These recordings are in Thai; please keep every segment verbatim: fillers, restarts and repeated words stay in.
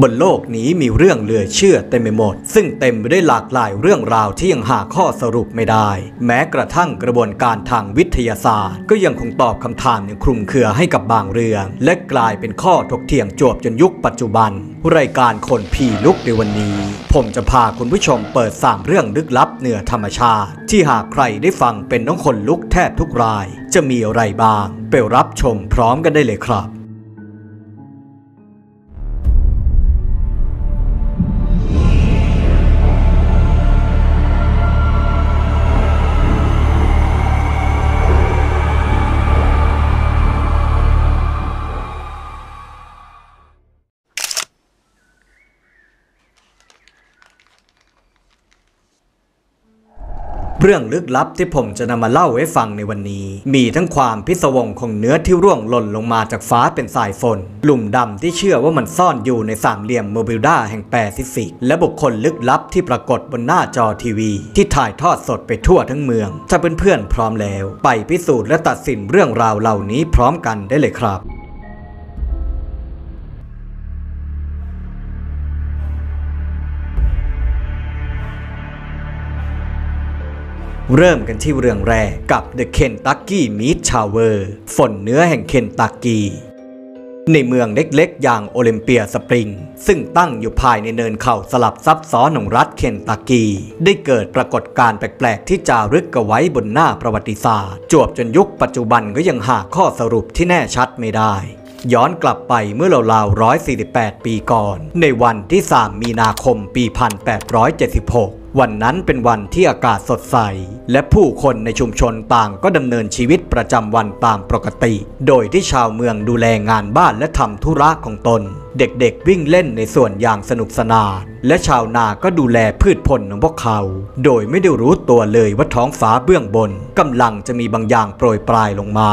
บนโลกนี้มีเรื่องเหลือเชื่อเต็มไปหมดซึ่งเต็มไปด้วยหลากหลายเรื่องราวที่ยังหาข้อสรุปไม่ได้แม้กระทั่งกระบวนการทางวิทยาศาสตร์ก็ยังคงตอบคำถามอย่างคลุมเครือให้กับบางเรื่องและกลายเป็นข้อถกเถียงจวบจนยุคปัจจุบันรายการคนผีลุกในวันนี้ผมจะพาคุณผู้ชมเปิดสามเรื่องลึกลับเหนือธรรมชาติที่หากใครได้ฟังเป็นต้องขนลุกแทบทุกรายจะมีอะไรบ้างไปรับชมพร้อมกันได้เลยครับเรื่องลึกลับที่ผมจะนำมาเล่าให้ฟังในวันนี้มีทั้งความพิศวงของเนื้อที่ร่วงหล่นลงมาจากฟ้าเป็นสายฝนหลุมดำที่เชื่อว่ามันซ่อนอยู่ในสามเหลี่ยมเบอร์มิวดาแห่งแปซิฟิกและบุคคลลึกลับที่ปรากฏบนหน้าจอทีวีที่ถ่ายทอดสดไปทั่วทั้งเมืองถ้าเพื่อนๆพร้อมแล้วไปพิสูจน์และตัดสินเรื่องราวเหล่านี้พร้อมกันได้เลยครับเริ่มกันที่เรื่องแรกกับ The Kentucky Meat Shower ฝนเนื้อแห่งเคนตักกีในเมืองเล็กๆอย่างโอลิมเปียสปริงซึ่งตั้งอยู่ภายในเนินเขาสลับซับซ้อนของรัฐเคนตักกีได้เกิดปรากฏการณ์แปลกๆที่จารึกเอาไว้บนหน้าประวัติศาสตร์จวบจนยุคปัจจุบันก็ยังหาข้อสรุปที่แน่ชัดไม่ได้ย้อนกลับไปเมื่อราวๆหนึ่งร้อยสี่สิบแปดปีก่อนในวันที่สามมีนาคมปีหนึ่งพันแปดร้อยเจ็ดสิบหกวันนั้นเป็นวันที่อากาศสดใสและผู้คนในชุมชนต่างก็ดำเนินชีวิตประจำวันตามปกติโดยที่ชาวเมืองดูแลงานบ้านและทำธุระของตนเด็กๆวิ่งเล่นในส่วนอย่างสนุกสนานและชาวนาก็ดูแลพืชผลของพวกเขาโดยไม่ได้รู้ตัวเลยว่าท้องฟ้าเบื้องบนกำลังจะมีบางอย่างโปรยปลายลงมา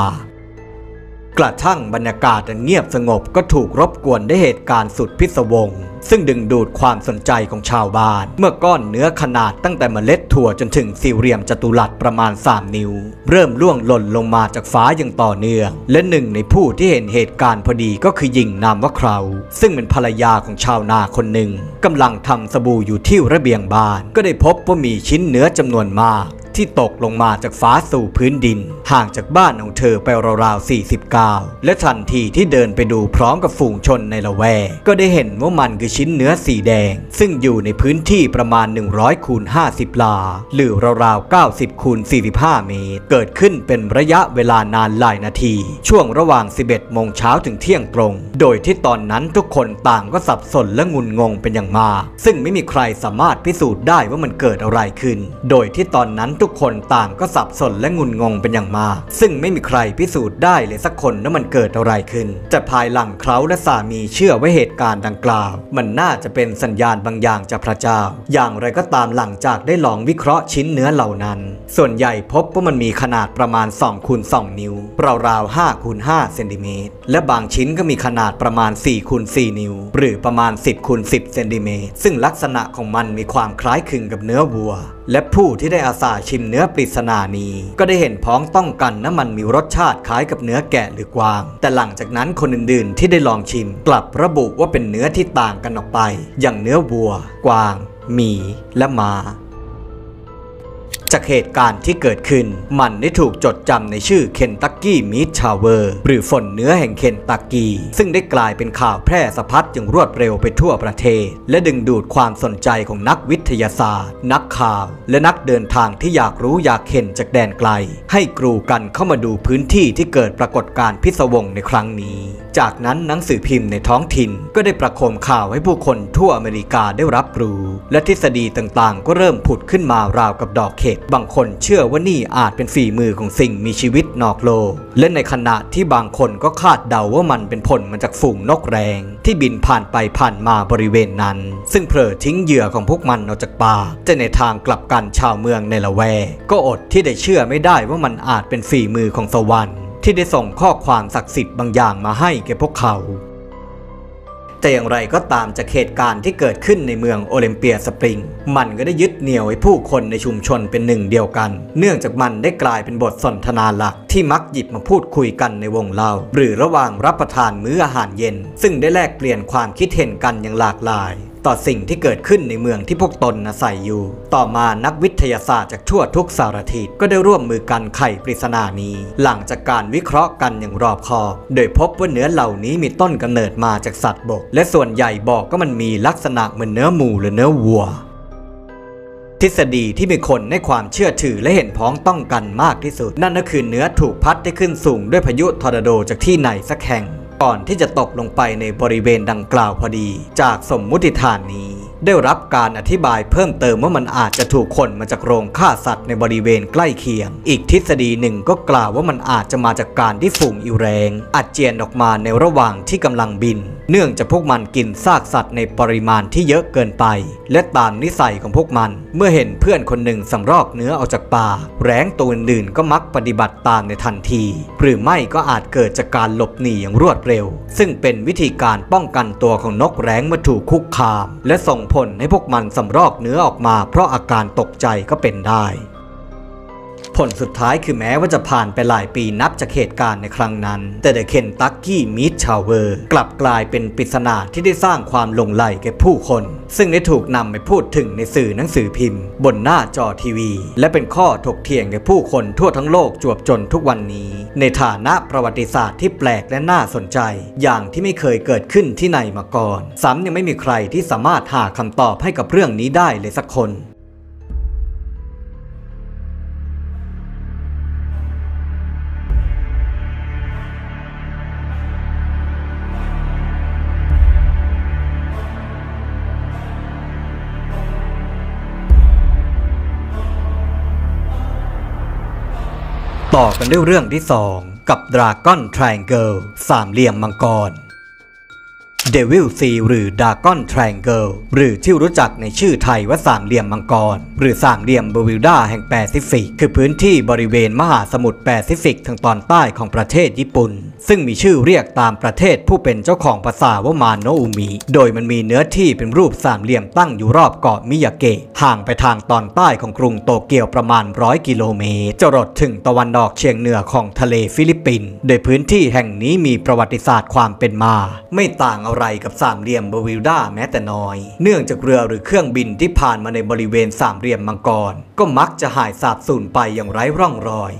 กระทั่งบรรยากาศอันเงียบสงบก็ถูกรบกวนด้วยเหตุการณ์สุดพิศวงซึ่งดึงดูดความสนใจของชาวบ้านเมื่อก้อนเนื้อขนาดตั้งแต่เมล็ดถั่วจนถึงสี่เหลี่ยมจัตุรัสประมาณสามนิ้วเริ่มล่วงหล่นลงมาจากฟ้าอย่างต่อเนื่องและหนึ่งในผู้ที่เห็นเหตุการณ์พอดีก็คือหญิงนามว่าเคราซึ่งเป็นภรรยาของชาวนาคนหนึ่งกำลังทำสบู่อยู่ที่ระเบียงบ้านก็ได้พบว่ามีชิ้นเนื้อจำนวนมากที่ตกลงมาจากฟ้าสู่พื้นดินห่างจากบ้านของเธอไปราวๆสี่สิบเก้าและทันทีที่เดินไปดูพร้อมกับฝูงชนในละแวกก็ได้เห็นว่ามันคือชิ้นเนื้อสีแดงซึ่งอยู่ในพื้นที่ประมาณหนึ่งร้อยคูณห้าสิบลาหรือราวๆเก้าสิบคูณสี่สิบห้าเมตรเกิดขึ้นเป็นระยะเวลานานหลายนาทีช่วงระหว่างสิบเอ็ดโมงเช้าถึงเที่ยงตรงโดยที่ตอนนั้นทุกคนต่างก็สับสนและงุนงงเป็นอย่างมากซึ่งไม่มีใครสามารถพิสูจน์ได้ว่ามันเกิดอะไรขึ้นโดยที่ตอนนั้นทุกคนต่างก็สับสนและงุนงงเป็นอย่างมากซึ่งไม่มีใครพิสูจน์ได้เลยสักคนว่ามันเกิดอะไรขึ้นแต่ภายหลังเคราและสามีเชื่อว่าเหตุการณ์ดังกล่าวมันน่าจะเป็นสัญญาณบางอย่างจากพระเจ้าอย่างไรก็ตามหลังจากได้ลองวิเคราะห์ชิ้นเนื้อเหล่านั้นส่วนใหญ่พบว่ามันมีขนาดประมาณสองคูณสองนิ้วราวๆห้าคูณห้าเซนติเมตรและบางชิ้นก็มีขนาดประมาณสี่คูณสี่นิ้วหรือประมาณสิบคูณสิบเซนติเมตรซึ่งลักษณะของมันมีความคล้ายคลึงกับเนื้อวัวและผู้ที่ได้อาสาชิมเนื้อปริศนานี้ก็ได้เห็นพ้องต้องกันนะมันมีรสชาติคล้ายกับเนื้อแกะหรือกวางแต่หลังจากนั้นคนอื่นๆที่ได้ลองชิมกลับระบุว่าเป็นเนื้อที่ต่างกันออกไปอย่างเนื้อวัวกวางหมีและม้าจากเหตุการณ์ที่เกิดขึ้นมันได้ถูกจดจำในชื่อ Kentucky Meat Shower หรือฝนเนื้อแห่งเคนตักกีซึ่งได้กลายเป็นข่าวแพร่สะพัดอย่างรวดเร็วไปทั่วประเทศและดึงดูดความสนใจของนักวิทยาศาสตร์นักข่าวและนักเดินทางที่อยากรู้อยากเห็นจากแดนไกลให้กรูกันเข้ามาดูพื้นที่ที่เกิดปรากฏการณ์พิศวงในครั้งนี้จากนั้นหนังสือพิมพ์ในท้องถิ่นก็ได้ประโคมข่าวให้ผู้คนทั่วอเมริกาได้รับรู้และทฤษฎีต่างๆก็เริ่มผุดขึ้นมาราวกับดอกเห็ดบางคนเชื่อว่านี่อาจเป็นฝีมือของสิ่งมีชีวิตนอกโลกและในขณะที่บางคนก็คาดเดาว่ามันเป็นผลมาจากฝูงนกแรงที่บินผ่านไปผ่านมาบริเวณนั้นซึ่งเผลอทิ้งเหยื่อของพวกมันออกจากป่าแต่ในทางกลับกันชาวเมืองในละแวกก็อดที่ได้เชื่อไม่ได้ว่ามันอาจเป็นฝีมือของสวรรค์ที่ได้ส่งข้อความศักดิ์สิทธิ์บางอย่างมาให้แก่พวกเขา แต่อย่างไรก็ตามจากเหตุการณ์ที่เกิดขึ้นในเมืองโอลิมเปียสปริงมันก็ได้ยึดเหนี่ยวให้ผู้คนในชุมชนเป็นหนึ่งเดียวกันเนื่องจากมันได้กลายเป็นบทสนทนาหลักที่มักหยิบมาพูดคุยกันในวงเล่าหรือระหว่างรับประทานมื้ออาหารเย็นซึ่งได้แลกเปลี่ยนความคิดเห็นกันอย่างหลากหลายต่อสิ่งที่เกิดขึ้นในเมืองที่พวกตนอาศัยอยู่ต่อมานักวิทยาศาสตร์จากทั่วทุกสารทิศก็ได้ร่วมมือกันไขปริศนานี้หลังจากการวิเคราะห์กันอย่างรอบคอบโดยพบว่าเนื้อเหล่านี้มีต้นกำเนิดมาจากสัตว์บกและส่วนใหญ่บอกก็มันมีลักษณะเหมือนเนื้อหมูหรือเนื้อวัวทฤษฎีที่มีคนให้ความเชื่อถือและเห็นพ้องต้องกันมากที่สุดนั่นก็คือเนื้อถูกพัดได้ขึ้นสูงด้วยพายุทอร์นาโดจากที่ไหนสักแห่งก่อนที่จะตกลงไปในบริเวณดังกล่าวพอดีจากสมมุติฐานนี้ได้รับการอธิบายเพิ่มเติมว่ามันอาจจะถูกขนมาจากโรงฆ่าสัตว์ในบริเวณใกล้เคียงอีกทฤษฎีหนึ่งก็กล่าวว่ามันอาจจะมาจากการที่ฝูงอิวแรงอาเจียนออกมาในระหว่างที่กำลังบินเนื่องจากพวกมันกินซากสัตว์ในปริมาณที่เยอะเกินไปและตามนิสัยของพวกมันเมื่อเห็นเพื่อนคนหนึ่งสำรอกเนื้อออกจากป่าแร้งตัวอื่นก็มักปฏิบัติตามในทันทีหรือไม่ก็อาจเกิดจากการหลบหนีอย่างรวดเร็วซึ่งเป็นวิธีการป้องกันตัวของนกแร้งเมื่อถูกคุกคามและส่งผลให้พวกมันสำรอกเนื้อออกมาเพราะอาการตกใจก็เป็นได้ผลสุดท้ายคือแม้ว่าจะผ่านไปหลายปีนับจากเหตุการณ์ในครั้งนั้นแต่เดอะเคนตักกี้มีดชาวเวอร์กลับกลายเป็นปริศนาที่ได้สร้างความหลงใหลแก่ผู้คนซึ่งได้ถูกนำไปพูดถึงในสื่อหนังสือพิมพ์บนหน้าจอทีวีและเป็นข้อถกเถียงแก่ผู้คนทั่วทั้งโลกจวบจนทุกวันนี้ในฐานะประวัติศาสตร์ที่แปลกและน่าสนใจอย่างที่ไม่เคยเกิดขึ้นที่ไหนมาก่อนซ้ำยังไม่มีใครที่สามารถหาคำตอบให้กับเรื่องนี้ได้เลยสักคนต่อกันด้วยเรื่องที่สองกับดราก้อนไทรแองเกิลสามเหลี่ยมมังกรเดวิลซีหรือดราก้อนไทรแองเกิลหรือที่รู้จักในชื่อไทยว่าสามเหลี่ยมมังกรหรือสามเหลี่ยมเบอร์มิวดาแห่งแปซิฟิกคือพื้นที่บริเวณมหาสมุทรแปซิฟิกทางตอนใต้ของประเทศญี่ปุ่นซึ่งมีชื่อเรียกตามประเทศผู้เป็นเจ้าของภาษาว่ามาโนอุมิโดยมันมีเนื้อที่เป็นรูปสามเหลี่ยมตั้งอยู่รอบเกาะมิยาเกะห่างไปทางตอนใต้ของกรุงโตเกียวประมาณหนึ่งร้อยกิโลเมตรจรดถึงตะวันออกเฉียงเหนือของทะเลฟิลิปปินส์โดยพื้นที่แห่งนี้มีประวัติศาสตร์ความเป็นมาไม่ต่างอะไรกับสามเหลี่ยมเบอร์มิวดาแม้แต่น้อยเนื่องจากเรือหรือเครื่องบินที่ผ่านมาในบริเวณสามเหลี่ยมมังกรก็มักจะหายสาบสูญไปอย่างไร้ร่องรอย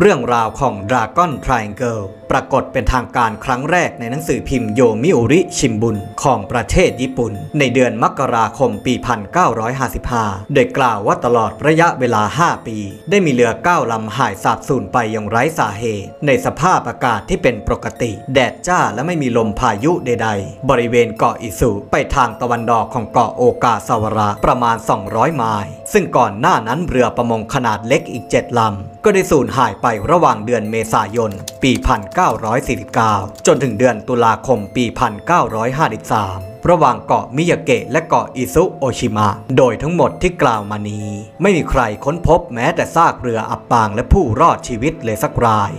เรื่องราวของ Dragon Triangle ปรากฏเป็นทางการครั้งแรกในหนังสือพิมพ์โยมิอุริชิมบุนของประเทศญี่ปุ่นในเดือนมกราคมปี หนึ่งเก้าห้าห้า โดยกล่าวว่าตลอดระยะเวลา ห้า ปีได้มีเรือเก้าลำหายสาบสูญไปอย่างไร้สาเหตุในสภาพอากาศที่เป็นปกติแดดจ้าและไม่มีลมพายุใดๆบริเวณเกาะอิสุไปทางตะวันออกของเกาะโอกาซาวาระประมาณสองร้อยไมล์ซึ่งก่อนหน้านั้นเรือประมงขนาดเล็กอีกเจ็ดลำก็ได้สูญหายไประหว่างเดือนเมษายนปี หนึ่งเก้าสี่เก้า จนถึงเดือนตุลาคมปี หนึ่งเก้าห้าสามระหว่างเกาะมิยาเกะและเกาะอิซุโอชิมะโดยทั้งหมดที่กล่าวมานี้ไม่มีใครค้นพบแม้แต่ซากเรืออับปางและผู้รอดชีวิตเลยสักราย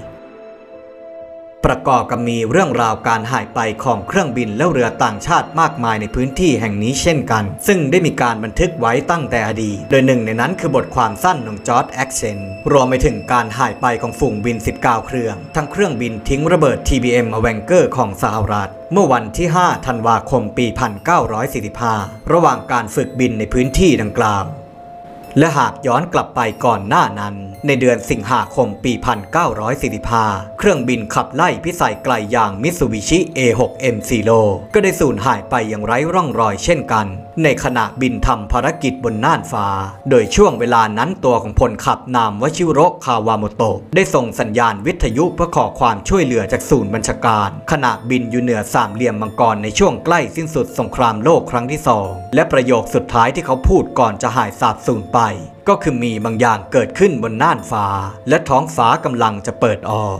ประกอบกับมีเรื่องราวการหายไปของเครื่องบินและเรือต่างชาติมากมายในพื้นที่แห่งนี้เช่นกันซึ่งได้มีการบันทึกไว้ตั้งแต่อดีตโดยหนึ่งในนั้นคือบทความสั้นของจอร์จแอ็กเซนรวมไปถึงการหายไปของฝูงบินสิบเก้าเครื่องทั้งเครื่องบินทิ้งระเบิด ที บี เอ็ม อแวนเกอร์ของสหรัฐเมื่อวันที่ห้าธันวาคมปีหนึ่งเก้าสี่ห้าระหว่างการฝึกบินในพื้นที่ดังกล่าวและหากย้อนกลับไปก่อนหน้านั้นในเดือนสิงหาคมปี หนึ่งเก้าสี่ห้า เครื่องบินขับไล่พิสัยไกลอย่างมิตซูบิชิ เอ หก เอ็ม Zero ก็ได้สูญหายไปอย่างไร้ร่องรอยเช่นกันในขณะบินทำภารกิจบนน่านฟ้าโดยช่วงเวลานั้นตัวของพลขับนามวชิโรคาวาโมโตะได้ส่งสัญญาณวิทยุเพื่อขอความช่วยเหลือจากศูนย์บัญชาการขณะบินอยู่เหนือสามเหลี่ยมมังกรในช่วงใกล้สิ้นสุดสงครามโลกครั้งที่สองและประโยคสุดท้ายที่เขาพูดก่อนจะหายสาบสูญไปก็คือมีบางอย่างเกิดขึ้นบนน่านฟ้าและท้องฟ้ากำลังจะเปิดออก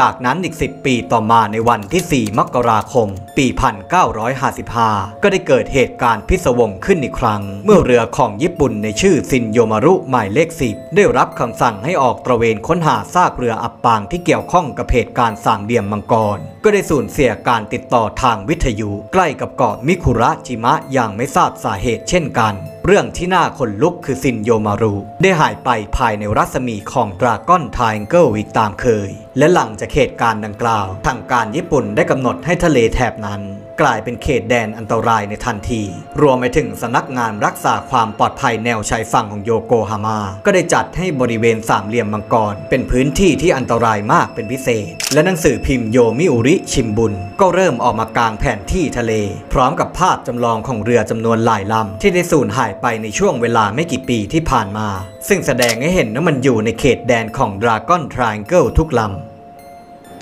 จากนั้นอีกสิบปีต่อมาในวันที่สี่มกราคมปีหนึ่งพันเก้าร้อยห้าสิบห้าก็ได้เกิดเหตุการณ์พิศวงขึ้นอีกครั้งเมื่อเรือของญี่ปุ่นในชื่อซินโยมารุหมายเลขสิบได้รับคำสั่งให้ออกตระเวนค้นหาซากเรืออับปางที่เกี่ยวข้องกับเหตุการณ์สางเหลี่ยมมังกรก็ได้สูญเสียการติดต่อทางวิทยุใกล้กับเกาะมิคุระจิมะอย่างไม่ทราบสาเหตุเช่นกันเรื่องที่น่าขนลุกคือซินโยมารุได้หายไปภายในรัศมีของดราก้อนไทแองเกิลอีกตามเคยและหลังจากเหตุการณ์ดังกล่าวทางการญี่ปุ่นได้กำหนดให้ทะเลแถบนั้นกลายเป็นเขตแดนอันตรายในทันทีรวมไปถึงสำนักงานรักษาความปลอดภัยแนวชายฝั่งของโยโกฮาม่าก็ได้จัดให้บริเวณสามเหลี่ยมมังกรเป็นพื้นที่ที่อันตรายมากเป็นพิเศษและหนังสือพิมพ์โยมิอุริชิมบุนก็เริ่มออกมากางแผนที่ทะเลพร้อมกับภาพจำลองของเรือจำนวนหลายลำที่ได้สูญหายไปในช่วงเวลาไม่กี่ปีที่ผ่านมาซึ่งแสดงให้เห็นว่ามันอยู่ในเขตแดนของดราก้อนไทแองเกิลทุกลำ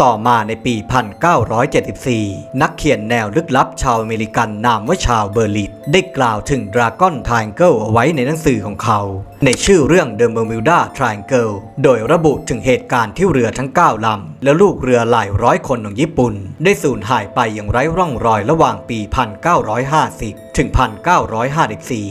ต่อมาในปี หนึ่งพันเก้าร้อยเจ็ดสิบสี่ นักเขียนแนวลึกลับชาวอเมริกันนามว่าชาวเบอร์ลิตได้กล่าวถึงดราก้อนไทแองเกิลเอาไว้ในหนังสือของเขาในชื่อเรื่อง The Bermuda Triangle โดยระบุถึงเหตุการณ์ที่เรือทั้งเก้าลำและลูกเรือหลายร้อยคนของญี่ปุ่นได้สูญหายไปอย่างไร้ร่องรอยระหว่างปี หนึ่งพันเก้าร้อยห้าสิบ ถึง หนึ่งพันเก้าร้อยห้าสิบสี่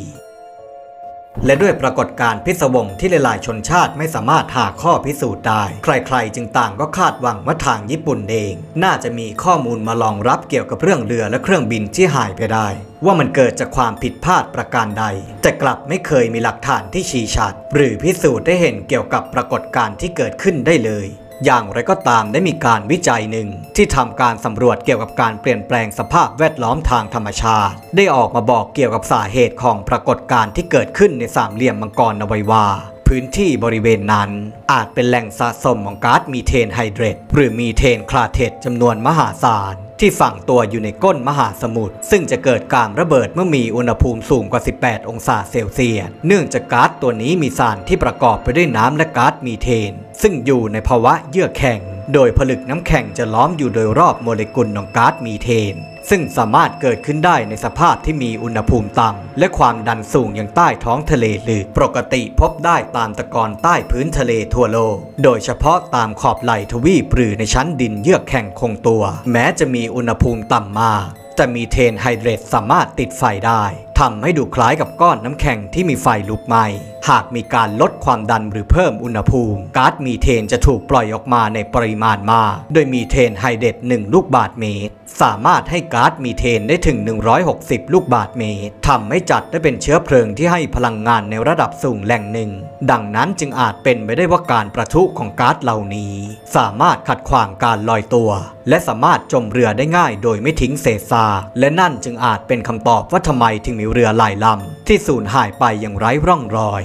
และด้วยปรากฏการณ์พิศวงที่หลายๆชนชาติไม่สามารถหาข้อพิสูจน์ได้ใครๆจึงต่างก็คาดหวังว่าทางญี่ปุ่นเองน่าจะมีข้อมูลมารองรับเกี่ยวกับเรื่องเรือและเครื่องบินที่หายไปได้ว่ามันเกิดจากความผิดพลาดประการใดแต่กลับไม่เคยมีหลักฐานที่ชี้ชัดหรือพิสูจน์ได้เห็นเกี่ยวกับปรากฏการณ์ที่เกิดขึ้นได้เลยอย่างไรก็ตามได้มีการวิจัยหนึ่งที่ทำการสำรวจเกี่ยวกับการเปลี่ยนแปลงสภาพแวดล้อมทางธรรมชาติได้ออกมาบอกเกี่ยวกับสาเหตุของปรากฏการณ์ที่เกิดขึ้นในสามเหลี่ยมมังกรเอาไว้ว่าพื้นที่บริเวณนั้นอาจเป็นแหล่งสะสมของก๊าซมีเทนไฮเดรตหรือมีเทนคลาเทตจำนวนมหาศาลที่ฝังตัวอยู่ในก้นมหาสมุทรซึ่งจะเกิดการระเบิดเมื่อมีอุณหภูมิสูงกว่าสิบแปดองศาเซลเซียสเนื่องจากก๊าซตัวนี้มีสารที่ประกอบไปด้วยน้ำและก๊าซมีเทนซึ่งอยู่ในภาวะเยือกแข็งโดยผลึกน้ำแข็งจะล้อมอยู่โดยรอบโมเลกุลของก๊าซมีเทนซึ่งสามารถเกิดขึ้นได้ในสภาพที่มีอุณหภูมิต่ำและความดันสูงอย่างใต้ท้องทะเลลึกปกติพบได้ตามตะกอนใต้พื้นทะเลทั่วโลกโดยเฉพาะตามขอบไหล่ทวีปหรือในชั้นดินเยือกแข็งคงตัวแม้จะมีอุณหภูมิต่ำมากแต่มีเทนไฮเดรตสามารถติดไฟได้ทำให้ดูคล้ายกับก้อนน้ำแข็งที่มีไฟลุกไหม้หากมีการลดความดันหรือเพิ่มอุณหภูมิก๊าซมีเทนจะถูกปล่อยออกมาในปริมาณมากโดยมีเทนไฮเดรตหนึ่งลูกบาศก์เมตรสามารถให้ก๊าซมีเทนได้ถึงหนึ่งร้อยหกสิบลูกบาศก์เมตรทำให้จัดได้เป็นเชื้อเพลิงที่ให้พลังงานในระดับสูงแหล่งหนึ่งดังนั้นจึงอาจเป็นไปได้ว่าการประทุของก๊าซเหล่านี้สามารถขัดขวางการลอยตัวและสามารถจมเรือได้ง่ายโดยไม่ทิ้งเศษซากและนั่นจึงอาจเป็นคำตอบว่าทำไมถึงมีเรือหลายลำที่สูญหายไปอย่างไร้ร่องรอย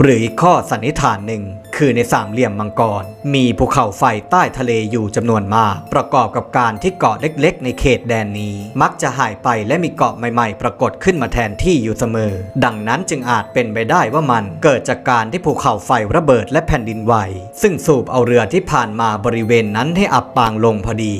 หรืออีกข้อสันนิษฐานหนึ่งคือในสามเหลี่ยมมังกรมีภูเขาไฟใต้ทะเลอยู่จำนวนมากประกอบกับการที่เกาะเล็กๆในเขตแดนนี้มักจะหายไปและมีเกาะใหม่ๆปรากฏขึ้นมาแทนที่อยู่เสมอดังนั้นจึงอาจเป็นไปได้ว่ามันเกิดจากการที่ภูเขาไฟระเบิดและแผ่นดินไหวซึ่งสูบเอาเรือที่ผ่านมาบริเวณนั้นให้อับปางลงพอดี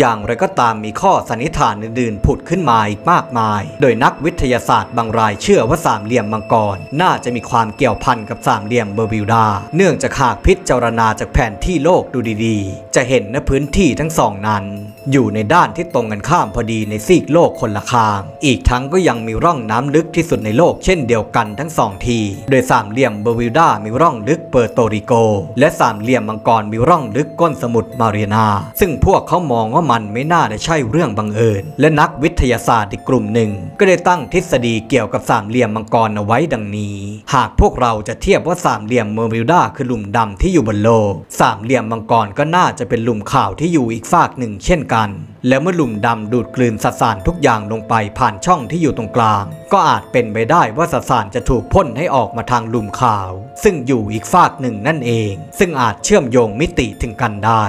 อย่างไรก็ตามมีข้อสันนิษฐานอื่นๆผุดขึ้นมาอีกมากมายโดยนักวิทยาศาสตร์บางรายเชื่อว่าสามเหลี่ยมมังกรน่าจะมีความเกี่ยวพันกับสามเหลี่ยมเบอร์มิวดาเนื่องจากหากพิจารณาจากแผนที่โลกดูดีๆจะเห็นว่าพื้นที่ทั้งสองนั้นอยู่ในด้านที่ตรงกันข้ามพอดีในซีกโลกคนละข้างอีกทั้งก็ยังมีร่องน้ำลึกที่สุดในโลกเช่นเดียวกันทั้งสองทีโดยสามเหลี่ยมเบอร์มิวดามีร่องลึกเปอร์โตริโกและสามเหลี่ยมมังกรมีร่องลึกก้นสมุทรมาเรียนาซึ่งพวกเขามองว่ามันไม่น่าจะใช่เรื่องบังเอิญและนักวิทยาศาสตร์อีกกลุ่มหนึ่งก็ได้ตั้งทฤษฎีเกี่ยวกับสามเหลี่ยมมังกรเอาไว้ดังนี้หากพวกเราจะเทียบว่าสามเหลี่ยมเบอร์มิวดาคือหลุมดำที่อยู่บนโลกสามเหลี่ยมมังกรก็น่าจะเป็นหลุมขาวที่อยู่อีกฝากหนึ่งเช่นกันและเมื่อหลุมดำดูดกลืนสสารทุกอย่างลงไปผ่านช่องที่อยู่ตรงกลางก็อาจเป็นไปได้ว่าสสารจะถูกพ่นให้ออกมาทางหลุมขาวซึ่งอยู่อีกฝากหนึ่งนั่นเองซึ่งอาจเชื่อมโยงมิติถึงกันได้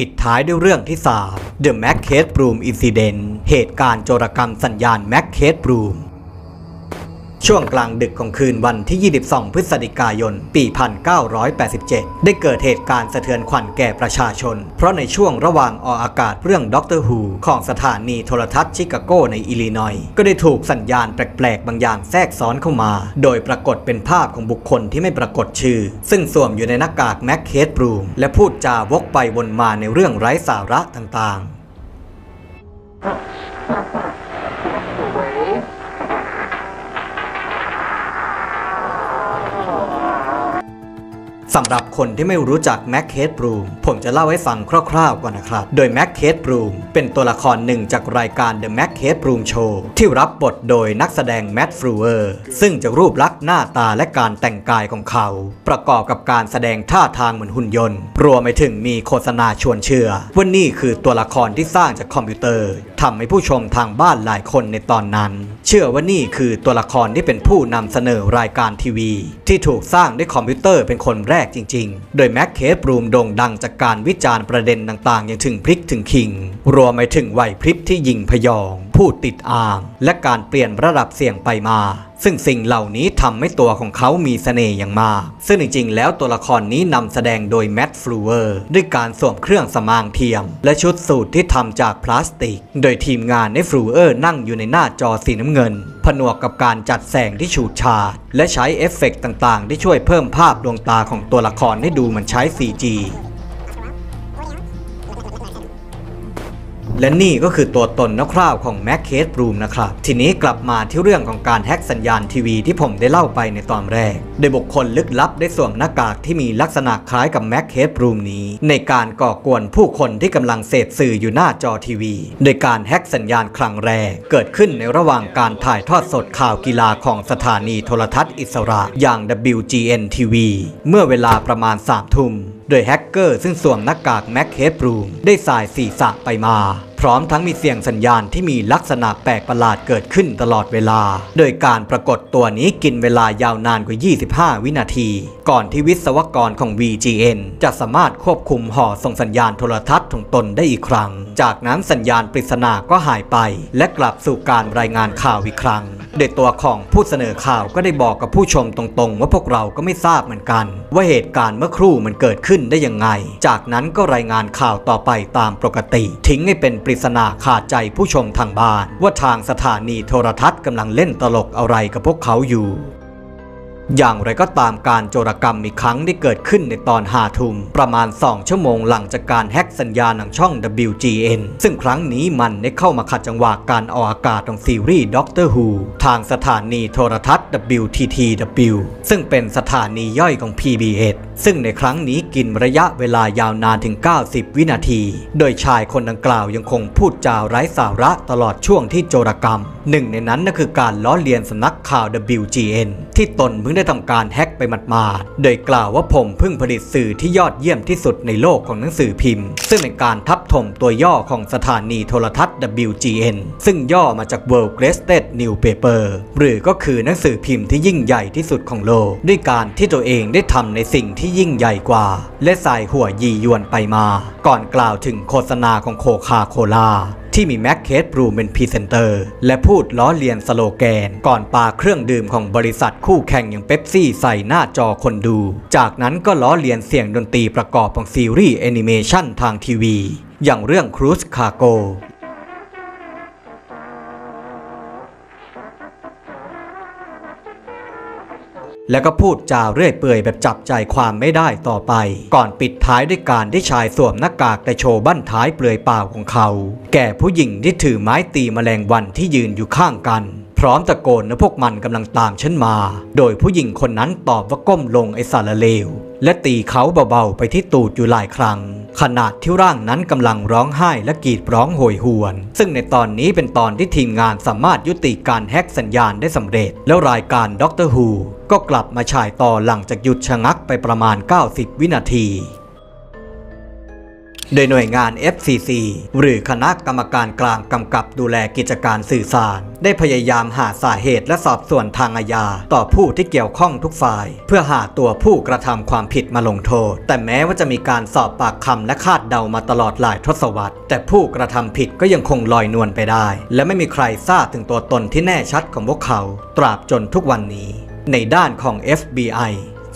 ปิดท้ายด้วยเรื่องที่สาม The Max Headroom Incident เหตุการณ์โจรกรรมสัญญาณ Max Headroom ช่วงกลางดึกของคืนวันที่ยี่สิบสองพฤศจิกายนปีหนึ่งพันเก้าร้อยแปดสิบเจ็ดได้เกิดเหตุการณ์สะเทือนขวัญแก่ประชาชนเพราะในช่วงระหว่างออกอากาศเรื่องด็อกเตอร์ฮูของสถานีโทรทัศน์ชิคาโกในอิลลินอยส์ก็ได้ถูกสัญญาณแปลกๆบางอย่างแทรกซ้อนเข้ามาโดยปรากฏเป็นภาพของบุคคลที่ไม่ปรากฏชื่อซึ่งสวมอยู่ในหน้ากากแม็กเฮดรูมและพูดจาวกไปวนมาในเรื่องไร้สาระต่างๆสำหรับคนที่ไม่รู้จักแม็กเฮดรูมผมจะเล่าให้ฟังคร่าวๆก่อนนะครับโดยแม็กเฮดรูมเป็นตัวละครหนึ่งจากรายการ The Max Headroom Show ที่รับบทโดยนักแสดงแมตต์ฟลูเออร์ซึ่งจากรูปลักษณ์หน้าตาและการแต่งกายของเขาประกอบกับการแสดงท่าทางเหมือนหุ่นยนต์รวมไปถึงมีโฆษณาชวนเชื่อว่านี่คือตัวละครที่สร้างจากคอมพิวเตอร์ทำให้ผู้ชมทางบ้านหลายคนในตอนนั้นเชื่อว่านี่คือตัวละครที่เป็นผู้นำเสนอรายการทีวีที่ถูกสร้างด้วยคอมพิวเตอร์เป็นคนแรกจริงๆโดยแม็กเคปรูมโด่งดังจากการวิจารณ์ประเด็นต่างๆอย่างถึงพลิกถึงคิงรวมไปถึงไหวพริบที่ยิงพยองพูดติดอ่างและการเปลี่ยนระดับเสียงไปมาซึ่งสิ่งเหล่านี้ทำให้ตัวของเขามีเสน่ห์อย่างมากซึ่งจริงๆแล้วตัวละครนี้นำแสดงโดยแมตต์ฟลูเออร์ด้วยการสวมเครื่องสำอางเทียมและชุดสูทที่ทำจากพลาสติกโดยทีมงานให้ฟลูเออร์นั่งอยู่ในหน้าจอสีน้ำเงินผนวกกับการจัดแสงที่ฉูดฉาดและใช้เอฟเฟกต์ต่างๆที่ช่วยเพิ่มภาพดวงตาของตัวละครให้ดูเหมือนใช้ ซี จีและนี่ก็คือตัวตนคร่าวๆของแม็กเคสบรูมนะครับทีนี้กลับมาที่เรื่องของการแฮกสัญญาณทีวีที่ผมได้เล่าไปในตอนแรกโดยบุคคลลึกลับได้สวมหน้ากากที่มีลักษณะคล้ายกับแม็กเคสบรูมนี้ในการก่อกวนผู้คนที่กำลังเสพสื่ออยู่หน้าจอทีวีโดยการแฮกสัญญาณครั้งแรกเกิดขึ้นในระหว่างการถ่ายทอดสดข่าวกีฬาของสถานีโทรทัศน์อิสระอย่าง ดับเบิลยู จี เอ็น ที วี เมื่อเวลาประมาณสามทุ่มโดยแฮกเกอร์ซึ่งสวมหน้ากากแม็กเฮดรูมได้ส่ายศีรษะไปมาพร้อมทั้งมีเสียงสัญญาณที่มีลักษณะแปลกประหลาดเกิดขึ้นตลอดเวลาโดยการปรากฏตัวนี้กินเวลายาวนานกว่ายี่สิบห้าวินาทีก่อนที่วิศวกรของ วี จี เอ็น จะสามารถควบคุมห่อส่งสัญญาณโทรทัศน์ของตนได้อีกครั้งจากนั้นสัญญาณปริศนาก็หายไปและกลับสู่การรายงานข่าวอีกครั้งโดยตัวของผู้เสนอข่าวก็ได้บอกกับผู้ชมตรงๆว่าพวกเราก็ไม่ทราบเหมือนกันว่าเหตุการณ์เมื่อครู่มันเกิดขึ้นได้ยังไงจากนั้นก็รายงานข่าวต่อไปตามปกติทิ้งให้เป็นปริศนาขาดใจผู้ชมทางบ้านว่าทางสถานีโทรทัศน์กำลังเล่นตลกอะไรกับพวกเขาอยู่อย่างไรก็ตามการโจรกรรมอีกครั้งได้เกิดขึ้นในตอนห้าทุ่มประมาณสองชั่วโมงหลังจากการแฮกสัญญาณของช่อง ดับเบิลยู จี เอ็น ซึ่งครั้งนี้มันได้เข้ามาขัดจังหวะการออกอากาศของซีรีส์ด็อกเตอร์ฮูทางสถานีโทรทัศน์ ดับเบิลยู ที ที ดับเบิลยู ซึ่งเป็นสถานีย่อยของ พี บี เอส ซึ่งในครั้งนี้กินระยะเวลายาวนานถึงเก้าสิบวินาทีโดยชายคนดังกล่าวยังคงพูดจาไร้สาระตลอดช่วงที่โจรกรรมหนึ่งในนั้นก็คือการล้อเลียนสำนักข่าว ดับเบิลยู จี เอ็น ที่ตนเพิ่งได้ทำการแฮกไปหมาดๆโดยกล่าวว่าผมเพิ่งผลิตสื่อที่ยอดเยี่ยมที่สุดในโลกของหนังสือพิมพ์ซึ่งเป็นการทับถมตัวย่อของสถานีโทรทัศน์ ดับเบิลยู จี เอ็น ซึ่งย่อมาจาก World Greatest Newspaper หรือก็คือหนังสือพิมพ์ที่ยิ่งใหญ่ที่สุดของโลกด้วยการที่ตัวเองได้ทำในสิ่งที่ยิ่งใหญ่กว่าและสายหัวยียวนไปมาก่อนกล่าวถึงโฆษณาของโคคาโคลาที่มีแม็กเคสบรูมเป็นพรีเซนเตอร์และพูดล้อเลียนสโลแกนก่อนปาเครื่องดื่มของบริษัทคู่แข่งอย่างเป๊ปซี่ใส่หน้าจอคนดูจากนั้นก็ล้อเลียนเสียงดนตรีประกอบของซีรีส์แอนิเมชันทางทีวีอย่างเรื่องครูซคาโกและก็พูดจาเรื่อยเปื่อยแบบจับใจความไม่ได้ต่อไปก่อนปิดท้ายด้วยการที่ชายสวมหน้ากากได้โชว์บั้นท้ายเปลือยเปล่าของเขาแก่ผู้หญิงที่ถือไม้ตีแมลงวันที่ยืนอยู่ข้างกันพร้อมตะโกนว่าพวกมันกำลังตามฉันมาโดยผู้หญิงคนนั้นตอบว่าก้มลงไอ้สารเลวและตีเขาเบาๆไปที่ตูดอยู่หลายครั้งขณะที่ร่างนั้นกำลังร้องไห้และกรีดร้องโหยหวนซึ่งในตอนนี้เป็นตอนที่ทีมงานสามารถยุติการแฮกสัญญาณได้สำเร็จแล้วรายการด็อกเตอร์ฮูก็กลับมาฉายต่อหลังจากหยุดชะงักไปประมาณเก้าสิบวินาที โดยหน่วยงาน เอฟ ซี ซี หรือคณะกรรมการกลางกำกับดูแลกิจการสื่อสารได้พยายามหาสาเหตุและสอบสวนทางอาญาต่อผู้ที่เกี่ยวข้องทุกฝ่ายเพื่อหาตัวผู้กระทำความผิดมาลงโทษแต่แม้ว่าจะมีการสอบปากคำและคาดเดามาตลอดหลายทศวรรษแต่ผู้กระทำผิดก็ยังคงลอยนวลไปได้และไม่มีใครทราบถึงตัวตนที่แน่ชัดของพวกเขาตราบจนทุกวันนี้ในด้านของ เอฟ บี ไอ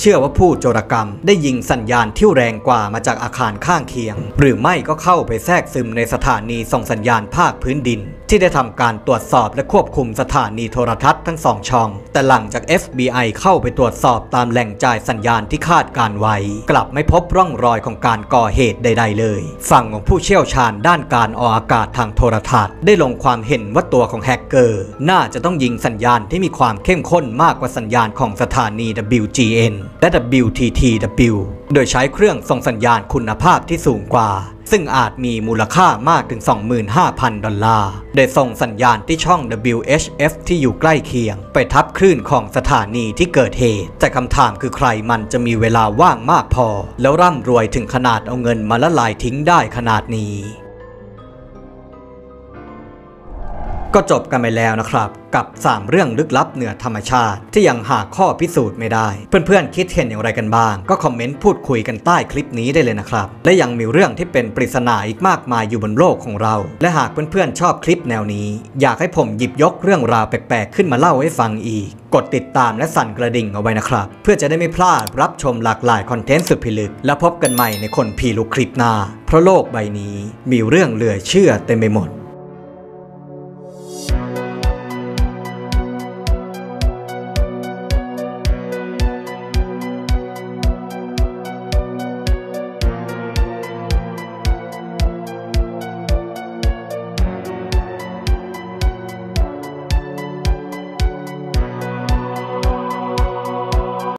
เชื่อว่าผู้โจรกรรมได้ยิงสัญญาณที่แรงกว่ามาจากอาคารข้างเคียงหรือไม่ก็เข้าไปแทรกซึมในสถานีส่งสัญญาณภาคพื้นดินที่ได้ทำการตรวจสอบและควบคุมสถานีโทรทัศน์ทั้งสองช่องแต่หลังจาก เอฟ บี ไอ เข้าไปตรวจสอบตามแหล่งจ่ายสัญญาณที่คาดการไว้กลับไม่พบร่องรอยของการก่อเหตุใดๆเลยฝั่งของผู้เชี่ยวชาญด้านการออกอากาศทางโทรทัศน์ได้ลงความเห็นว่าตัวของแฮกเกอร์น่าจะต้องยิงสัญญาณที่มีความเข้มข้นมากกว่าสัญญาณของสถานี ดับเบิลยู จี เอ็น และ ดับเบิลยู ที ที ดับเบิลยู โดยใช้เครื่องส่งสัญญาณคุณภาพที่สูงกว่าซึ่งอาจมีมูลค่ามากถึง สองหมื่นห้าพันดอลลาร์โดยส่งสัญญาณที่ช่อง ดับเบิลยู เอช เอฟ ที่อยู่ใกล้เคียงไปทับคลื่นของสถานีที่เกิดเหตุแต่คำถามคือใครมันจะมีเวลาว่างมากพอแล้วร่ำรวยถึงขนาดเอาเงินมาละลายทิ้งได้ขนาดนี้ก็จบกันไปแล้วนะครับกับสามเรื่องลึกลับเหนือธรรมชาติที่ยังหาข้อพิสูจน์ไม่ได้เพื่อนๆคิดเห็นอย่างไรกันบ้างก็คอมเมนต์พูดคุยกันใต้คลิปนี้ได้เลยนะครับและยังมีเรื่องที่เป็นปริศนาอีกมากมายอยู่บนโลกของเราและหากเพื่อนๆชอบคลิปแนวนี้อยากให้ผมหยิบยกเรื่องราวแปลกๆขึ้นมาเล่าให้ฟังอีกกดติดตามและสั่นกระดิ่งเอาไว้นะครับเพื่อจะได้ไม่พลาดรับชมหลากหลายคอนเทนต์สุดพิลึกและพบกันใหม่ในคนพีลุกคลิปหน้าเพราะโลกใบนี้มีเรื่องเหลือเชื่อเต็มไปหมด